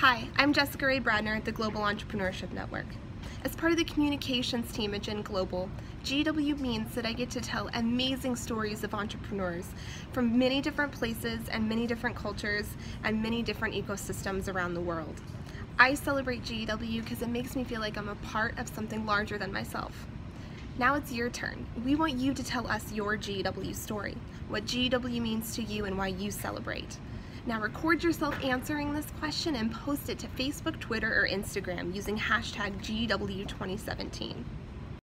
Hi, I'm Jessica Rae Bradner at the Global Entrepreneurship Network. As part of the communications team at Gen Global, GW means that I get to tell amazing stories of entrepreneurs from many different places and many different cultures and many different ecosystems around the world. I celebrate GW because it makes me feel like I'm a part of something larger than myself. Now it's your turn. We want you to tell us your GW story, what GW means to you and why you celebrate. Now record yourself answering this question and post it to Facebook, Twitter, or Instagram using hashtag GW2017.